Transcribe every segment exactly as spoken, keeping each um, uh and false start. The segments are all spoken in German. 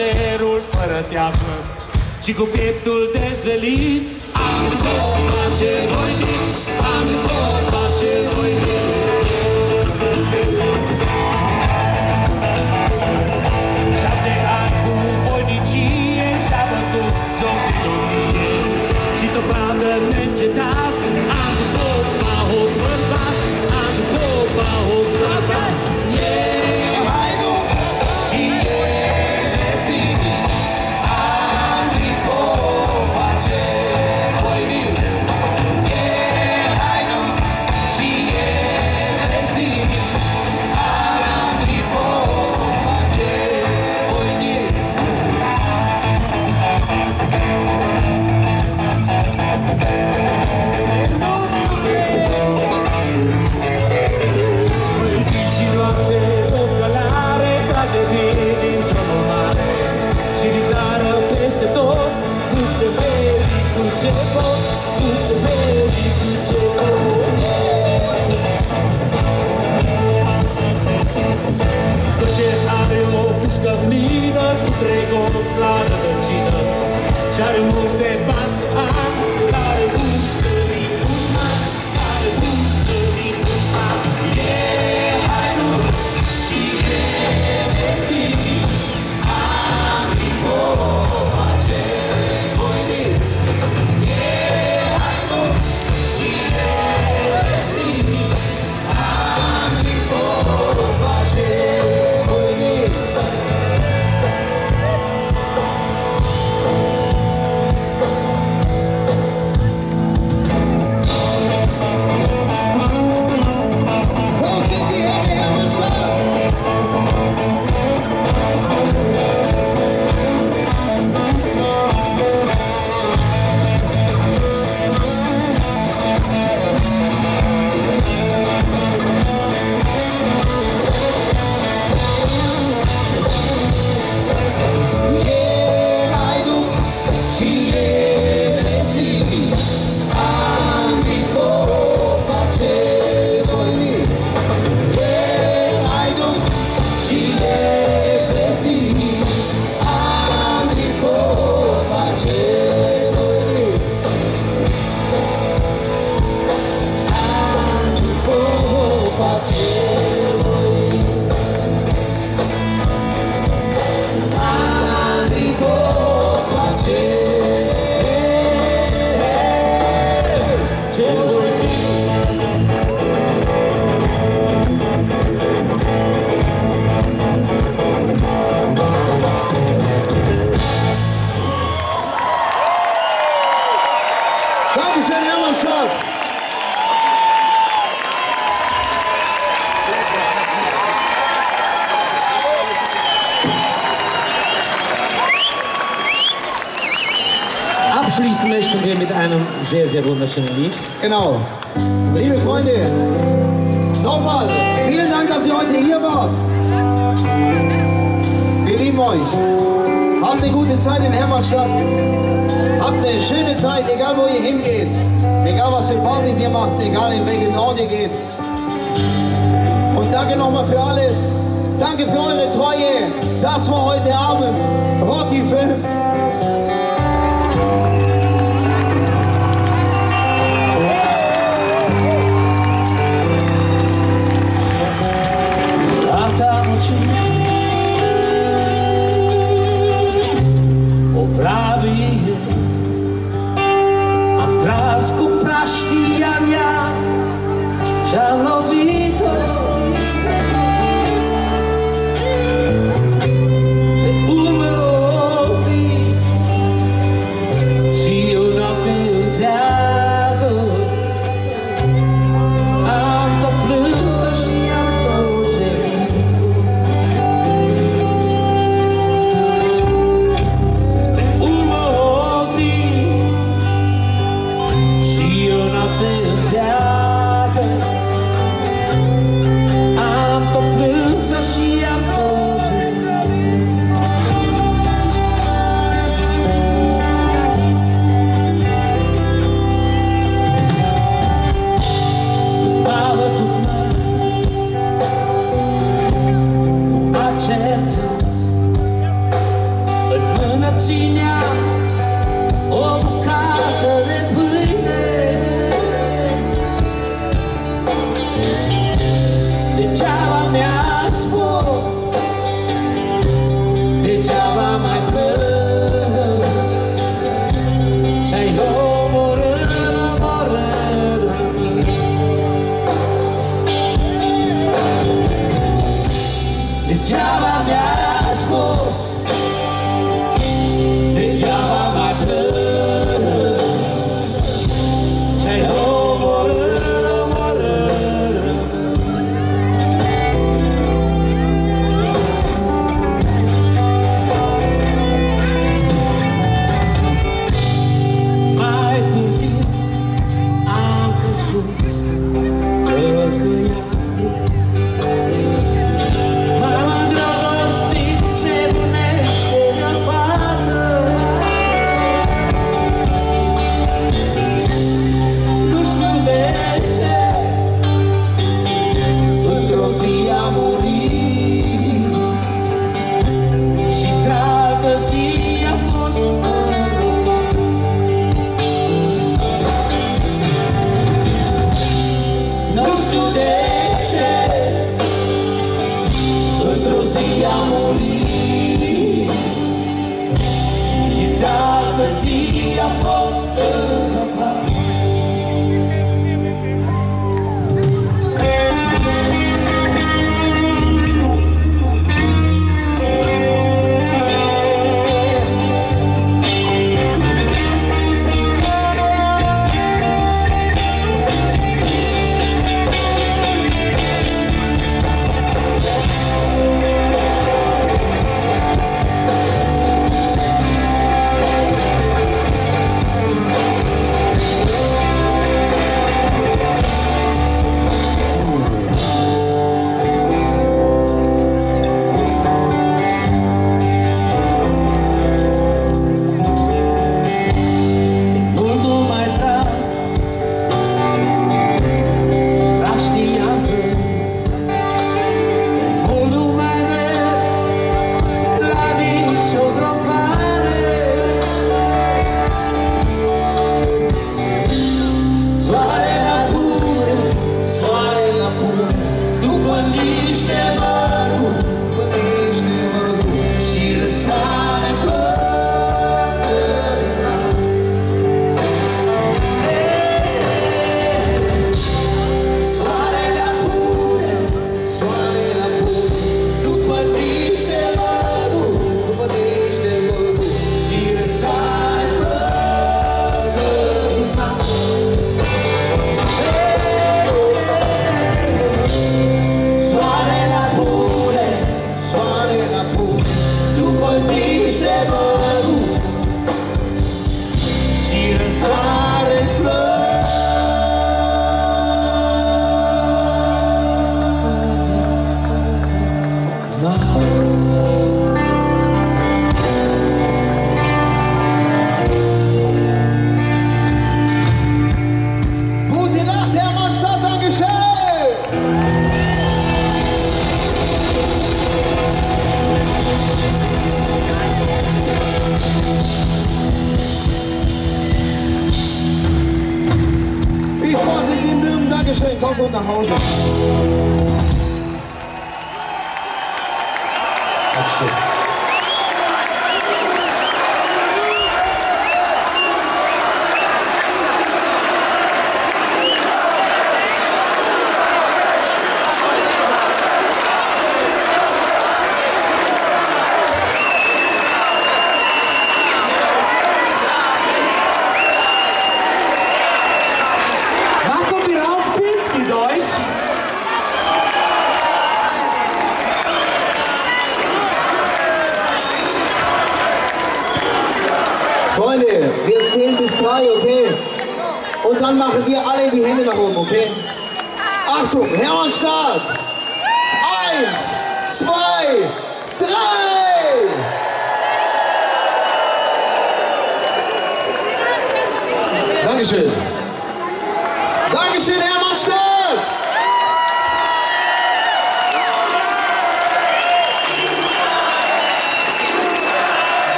Îngerul fără teamă și cu pieptul dezvelit am coma ce noi din, am coma ce noi din. Șapte ani cu voinicie și-a bătut joc din domnie și dovadă neîncetat am coma o bărbat, am coma o bărbat. Abschließen möchten wir mit einem sehr, sehr wunderschönen Lied. Genau. Liebe Freunde, nochmal, vielen Dank, dass ihr heute hier wart. Wir lieben euch. Habt eine gute Zeit in Hermannstadt. Habt eine schöne Zeit, egal wo ihr hingeht. Egal was für Partys ihr macht, egal in welchen Ort ihr geht. Und danke nochmal für alles. Danke für eure Treue. Das war heute Abend Rocky fünf. Te urmă rozii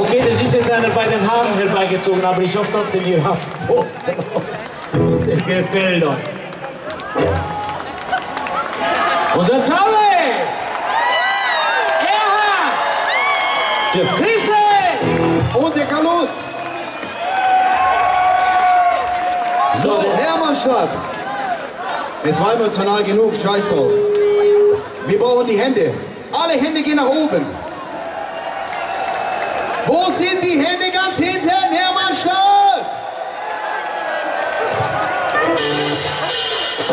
Okay, das ist jetzt einer bei den Haaren herbeigezogen, aber ich hoffe trotzdem, ihr habt oh, der gefällt euch. Unser Taube! Erhard! Der Christel! Und der Kalutz! So, Hermannstadt! Es war emotional genug, scheiß drauf. Wir brauchen die Hände. Alle Hände gehen nach oben. Wo sind die Hände ganz hinten, Hermannstadt? I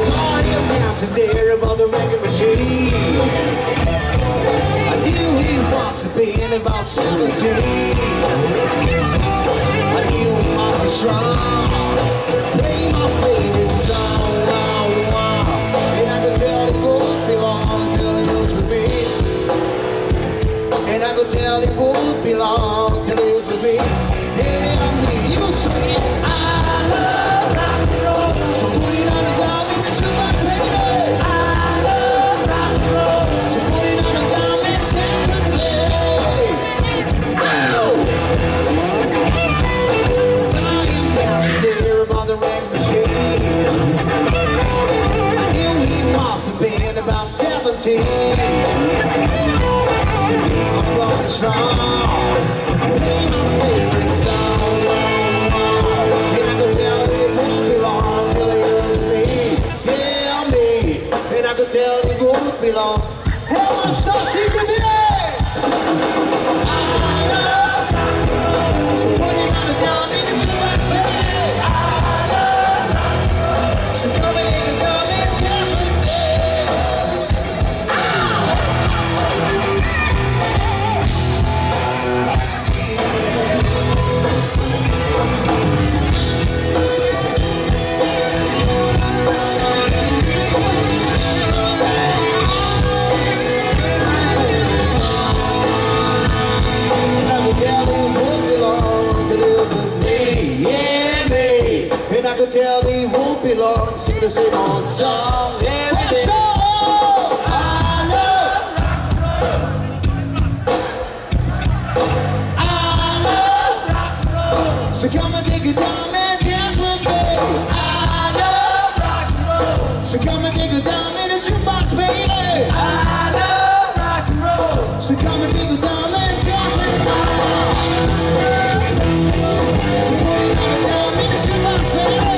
saw your pants in there above the record machine. Being about seventeen, I knew he must be strong. Play my favorite song, wow, wow. And I could tell they both belong till they was with me. And I could tell they both belong till they was with me. Hear me, you say I love. Seventeen, the people's going strong. Play my favorite song, and I could tell it won't be long till it was me, yeah me, and I could tell it won't be long. How much does it mean? I love. So what you gonna tell me to do is me? I love. So come and even tell. Tell me won't be long, see the same old song every day. I love rock and roll. I love rock and roll. So come and dig it down and dance with me. I love rock and roll. So come and dig it down in a jukebox, baby. I love rock and roll. So come and dig it down and dance with me. So put it on the down in a jukebox, baby.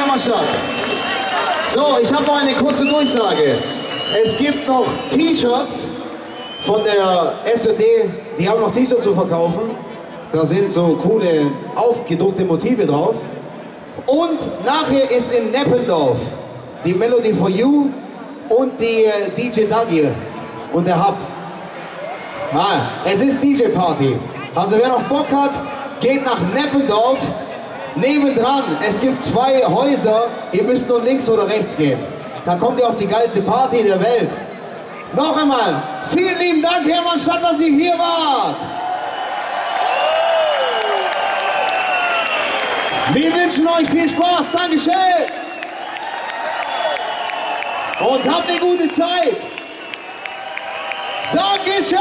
Hermannstadt. So, ich habe noch eine kurze Durchsage. Es gibt noch T-Shirts von der S und D, die haben noch T-Shirts zu verkaufen. Da sind so coole, aufgedruckte Motive drauf. Und nachher ist in Neppendorf die Melody for You und die D J Dagi und der Hub. Ah, es ist D J-Party. Also wer noch Bock hat, geht nach Neppendorf. Nebendran, es gibt zwei Häuser, ihr müsst nur links oder rechts gehen. Da kommt ihr auf die geilste Party der Welt. Noch einmal, vielen lieben Dank, Hermannstadt, dass ihr hier wart. Wir wünschen euch viel Spaß, Dankeschön. Und habt eine gute Zeit. Dankeschön.